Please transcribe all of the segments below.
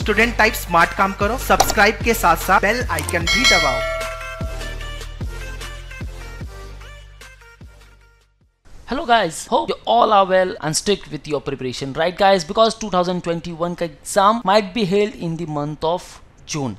Student type smart काम करो, subscribe के साथ साथ बेल आइकन भी दबाओ। Hello guys, hope you all are well and strict with your preparation, right guys, because 2021 का exam might be held in the month of June.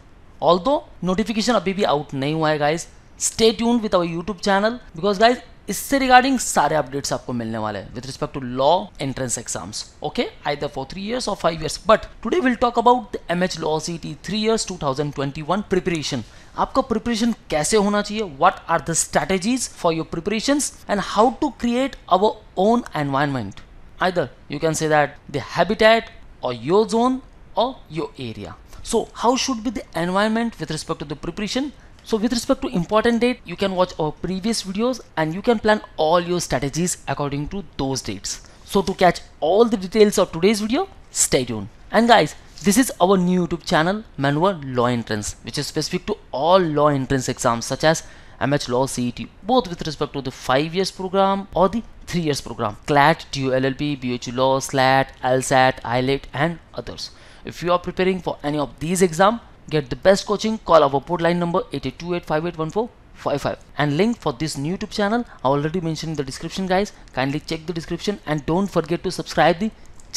Although notification अभी भी out नहीं हुआ है guys, stay tuned with our YouTube channel because guys इससे regarding सारे updates आपको मिलने वाले हैं with respect to law entrance exams, okay, either for 3 years और 5 years. But today will talk about the MH law CET 3 years 2021 preparation. आपका preparation कैसे होना चाहिए, what are the strategies for your preparations and how to create our own environment, either you can say that the habitat और your zone और your area. So how should be the environment with respect to the preparation? So with respect to important date, you can watch our previous videos and you can plan all your strategies according to those dates. So to catch all the details of today's video, stay tuned. And guys, this is our new YouTube channel, MH Law Entrance, which is specific to all law entrance exams such as MH Law CET, both with respect to the 5 years program or the 3 years program, CLAT, LLB, MH Law, SLAT, LSAT, ILIT and others. If you are preparing for any of these exams, get the best coaching, call our port line number 8828581455 and link for this new YouTube channel I already mentioned in the description guys. Kindly check the description and don't forget to subscribe the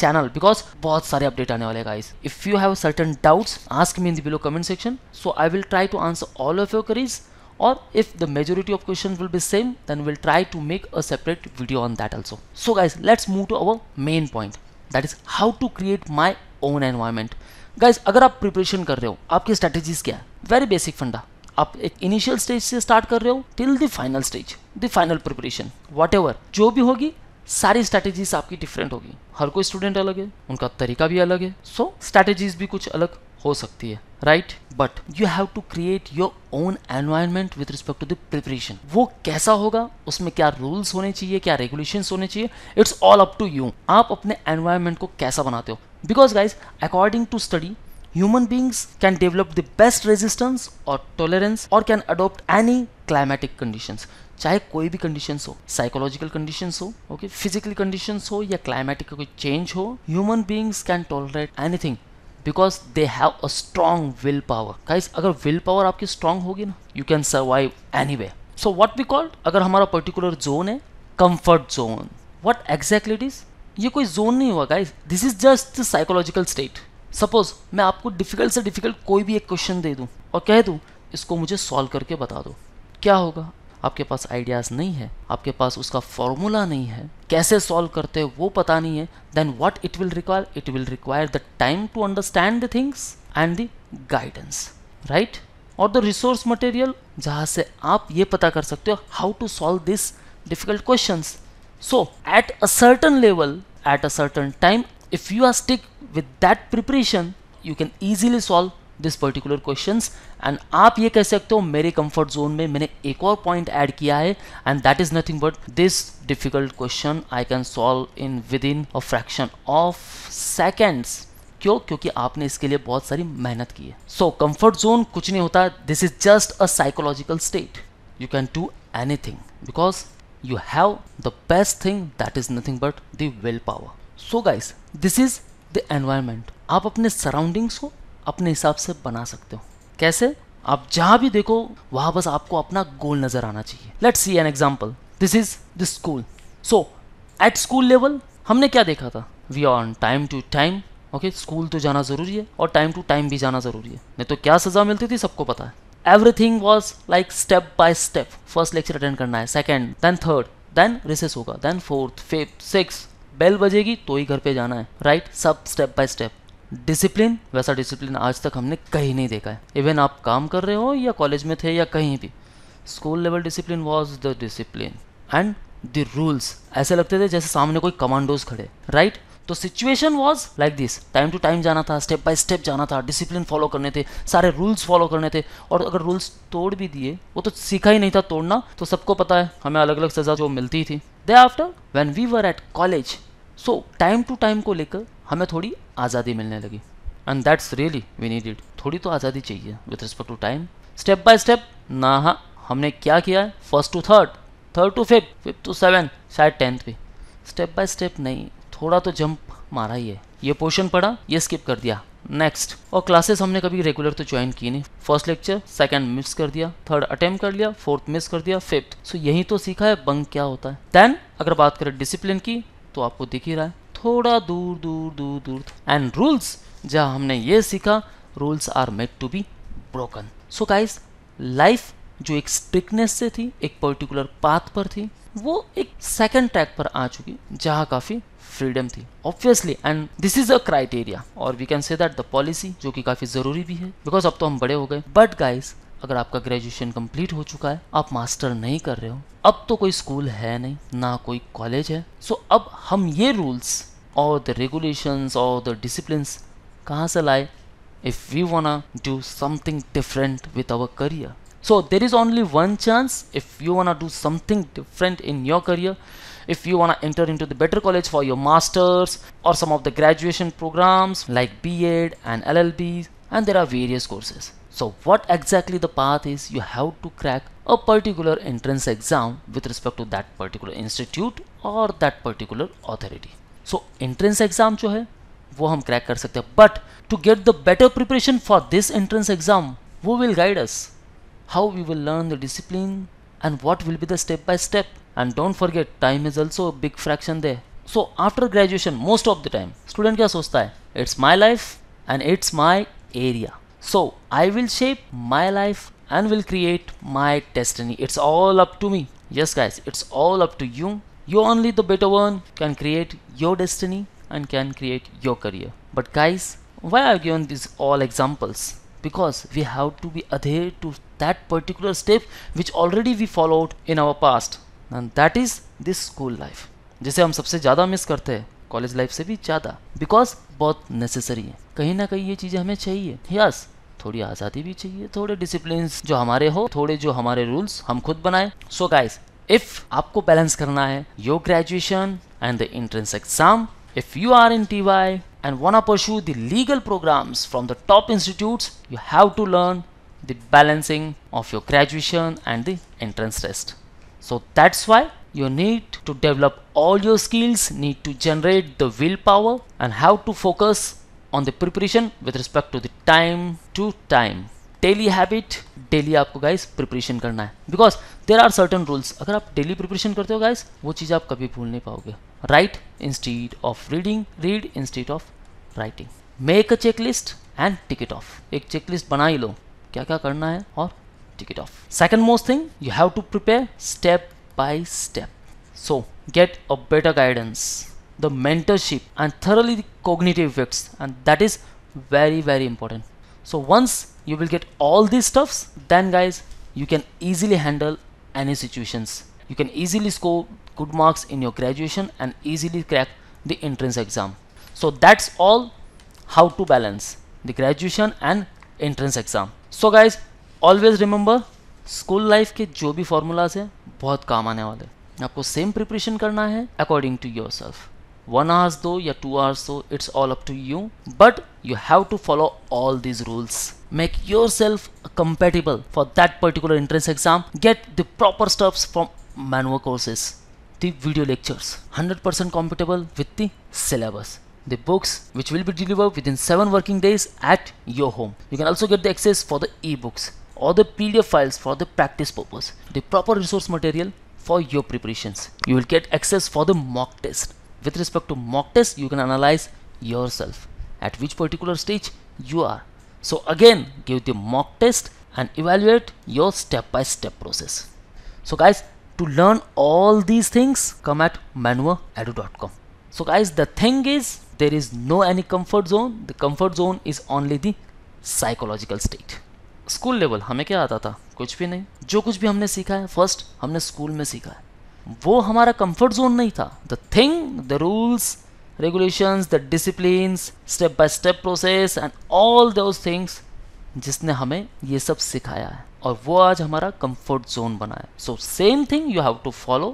channel because बहुत सारे update आने वाले guys. If you have certain doubts, ask me in the below comment section. So I will try to answer all of your queries, or if the majority of questions will be same, then we'll try to make a separate video on that also. So guys, let's move to our main point, that is how to create my own environment. Guys अगर आप preparation कर रहे हो, आपकी strategies क्या है? Very basic फंडा, आप एक इनिशियल स्टेज से स्टार्ट कर रहे हो till the final stage, the final preparation. Whatever जो भी होगी, सारी स्ट्रेटेजीज आपकी डिफरेंट होगी. हर कोई स्टूडेंट अलग है, उनका तरीका भी अलग है, सो स्ट्रेटेजीज भी कुछ अलग हो सकती है, right? But you have to create your own environment with respect to the preparation. वो कैसा होगा, उसमें क्या रूल्स होने चाहिए, क्या रेगुलेशंस होने चाहिए, it's all up to you. आप अपने एनवायरनमेंट को कैसा बनाते हो, because guys according to study human beings can develop the best resistance or tolerance or can adopt any climatic conditions. चाहे कोई भी conditions हो, psychological conditions हो, okay, physical conditions हो या climatic कोई change हो, human beings can tolerate anything because they have a strong will power. guys अगर will power आपकी strong होगी ना, you can survive anywhere. so what we called, अगर हमारा particular zone है comfort zone, what exactly it is? ये कोई zone नहीं हुआ guys, this is just psychological state. Suppose मैं आपको डिफिकल्ट से डिफिकल्ट कोई भी एक क्वेश्चन दे दूं और कह दूं इसको मुझे सॉल्व करके बता दो, क्या होगा? आपके पास आइडियाज़ नहीं है, आपके पास उसका फॉर्मूला नहीं है, कैसे सॉल्व करते हैं वो पता नहीं है, then what it will require? It will require the time to understand the things and the guidance, right? और द रिसोर्स मटेरियल जहाँ से आप ये पता कर सकते हो how to solve this difficult questions. So at a certain level, at a certain time, if you are stick with that preparation, you can easily solve this particular questions. And आप ये कह सकते हो मेरे comfort zone में मैंने एक और point add किया है and that is nothing but this difficult question I can solve in within a fraction of seconds. क्यों? क्योंकि आपने इसके लिए बहुत सारी मेहनत की है. So comfort zone कुछ नहीं होता, this is just a psychological state. You can do anything because you have the best thing, that is nothing but the willpower. So guys, this is the environment. आप अपने surroundings को अपने हिसाब से बना सकते हो. कैसे? आप जहाँ भी देखो वहाँ बस आपको अपना गोल नजर आना चाहिए. Let's see an example. This is the school. So at school level हमने क्या देखा था? We are on time to time. Okay, school तो जाना जरूरी है और time to time भी जाना जरूरी है, नहीं तो क्या सजा मिलती थी सबको पता है. Everything was like step by step. First lecture attend करना है, second, then third, then recess होगा, then fourth, fifth, sixth. Bell बजेगी तो ही घर पे जाना है, right? सब step by step. Discipline, वैसा discipline आज तक हमने कहीं नहीं देखा है. Even आप काम कर रहे हो या कॉलेज में थे या कहीं भी, school level discipline was the discipline and the rules. ऐसे लगते थे जैसे सामने कोई कमांडोज खड़े, right? तो situation was like this, time to time जाना था, स्टेप बाय स्टेप जाना था, डिसिप्लिन फॉलो करने थे, सारे रूल्स फॉलो करने थे, और अगर रूल्स तोड़ भी दिए वो तो सीखा ही नहीं था तोड़ना, तो सबको पता है हमें अलग अलग सज़ा जो मिलती थी. Thereafter when we were at college, so time to time को लेकर हमें थोड़ी आज़ादी मिलने लगी and that's really we needed. थोड़ी तो आज़ादी चाहिए with respect to time, step by step ना. हाँ, हमने क्या किया है? First to third, third to fifth, fifth to seven, शायद टेंथ भी. स्टेप बाय स्टेप नहीं, थोड़ा तो जंप मारा ही है, ये पोर्शन पढ़ा, ये स्किप कर दिया, नेक्स्ट। और क्लासेस हमने कभी रेगुलर तो ज्वाइन की नहीं, फर्स्ट लेक्चर, सेकंड मिस कर दिया, थर्ड अटेम्प्ट कर लिया, फोर्थ मिस कर दिया, फिफ्थ। सो यही तो सीखा है बंक क्या होता है। देन अगर बात करें डिसिप्लिन की तो आपको दिख ही रहा है, थोड़ा दूर दूर दूर दूर। एंड रूल्स, जहाँ हमने ये सीखा rules are made to be broken. So guys, life जो एक स्ट्रिक्टनेस से थी, एक पर्टिकुलर पाथ पर थी, वो एक सेकंड ट्रैक पर आ चुकी जहाँ काफ़ी फ्रीडम थी obviously. And this is a criteria और we can say that the policy, जो कि काफ़ी ज़रूरी भी है बिकॉज अब तो हम बड़े हो गए। बट गाइस, अगर आपका ग्रेजुएशन कंप्लीट हो चुका है, आप मास्टर नहीं कर रहे हो, अब तो कोई स्कूल है नहीं, ना कोई कॉलेज है। सो अब हम ये रूल्स और द रेगुलेशंस और द डिसिप्लिन्स कहाँ से लाए if we wanna do something different with our career. So there is only one chance if you wanna do something different in your career, if you wanna enter into the better college for your masters or some of the graduation programs like B.Ed and LLB, and there are various courses. So what exactly the path is, you have to crack a particular entrance exam with respect to that particular institute or that particular authority. So entrance exam जो है वो हम crack कर सकते हैं, but to get the better preparation for this entrance exam, who will guide us? How we will learn the discipline and what will be the step by step, and don't forget time is also a big fraction there. So after graduation most of the time student क्या सोचता है, it's my life and it's my area, so I will shape my life and will create my destiny, it's all up to me. Yes guys, it's all up to you. You only the better one can create your destiny and can create your career. But guys, why I have given these all examples? Because we have to be adhered to that particular step which already we followed in our past, and that is this school life, जिसे हम सबसे ज़्यादा miss करते हैं, college life से भी ज़्यादा, because बहुत नेसेसरी है, कहीं ना कहीं ये चीज़ें हमें चाहिए। यस, थोड़ी आज़ादी भी चाहिए, थोड़े डिसिप्लिन्स जो हमारे हो, थोड़े जो हमारे रूल्स हम खुद बनाएं। सो गाइज, इफ़ आपको बैलेंस करना है your graduation and the entrance exam, if you are in TY and wanna pursue the legal programs from the top institutes, you have to learn the balancing of your graduation and the entrance test. So that's why you need to develop all your skills, need to generate the willpower and have to focus on the preparation with respect to the time to time. Daily habit, daily आपको guys preparation करना है because there are certain rules. अगर आप daily preparation करते हो guys, वो चीज़ आप कभी भूल नहीं पाओगे। Write instead of reading, read instead of writing. Make a checklist and tick it off. एक checklist बना ही लो, क्या क्या करना है और tick it off. Second most thing, you have to prepare step by step. So get a better guidance, the mentorship and thoroughly the cognitive effects, and that is very very important. So once you will get all these stuffs, then guys you can easily handle any situations. You can easily score good marks in your graduation and easily crack the entrance exam. So that's all, how to balance the graduation and entrance exam. So guys, always remember school life के जो भी formulas हैं बहुत काम आने वाले हैं। आपको same preparation करना है according to yourself. 1 hours दो या 2 hours दो, it's all up to you. But you have to follow all these rules. Make yourself compatible for that particular entrance exam. Get the proper stuffs from manual courses, the video lectures, 100% compatible with the syllabus, the books which will be delivered within 7 working days at your home. You can also get the access for the ebooks or the PDF files for the practice purpose, the proper resource material for your preparations. You will get access for the mock test. With respect to mock test, you can analyze yourself at which particular stage you are. So again, give the mock test and evaluate your step-by-step process. So guys, to learn all these things, come at manoeuvreedu.com. So guys, the thing is, there is no any comfort zone. The comfort zone is only the psychological state. School level हमें क्या आता था? कुछ भी नहीं। जो कुछ भी हमने सीखा है, first हमने school में सीखा है, वो हमारा comfort zone नहीं था। The thing, the rules, regulations, the disciplines, step by step process and all those things, जिसने हमें ये सब सिखाया है और वो आज हमारा कंफर्ट जोन बना है। So same thing you have to follow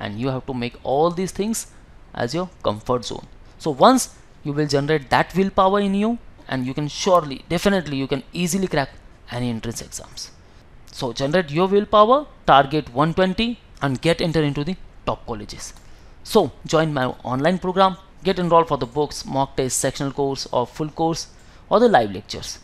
and you have to make all these things as your comfort zone. So once you will generate that will power in you and you can surely, definitely you can easily crack any entrance exams. So generate your will power, target 120 and get enter in to the top colleges. So join my online program, get enrol for the books, mock test, sectional course और full course or the live lectures.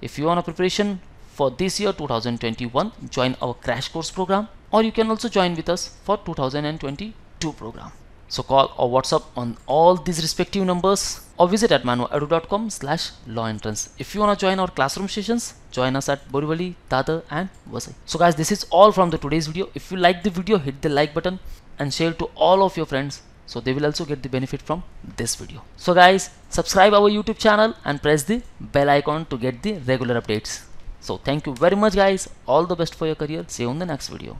If you are on a preparation for this year 2021, join our crash course program, or you can also join with us for 2022 program. So call or WhatsApp on all these respective numbers, or visit at manoeuvreedu.com/law entrance. If you want to join our classroom sessions, join us at Borivali, Dadar and Vasai. So guys, this is all from the today's video. If you like the video, hit the like button and share to all of your friends, so they will also get the benefit from this video. So guys, subscribe our YouTube channel and press the bell icon to get the regular updates. So thank you very much guys. All the best for your career. See you on the next video.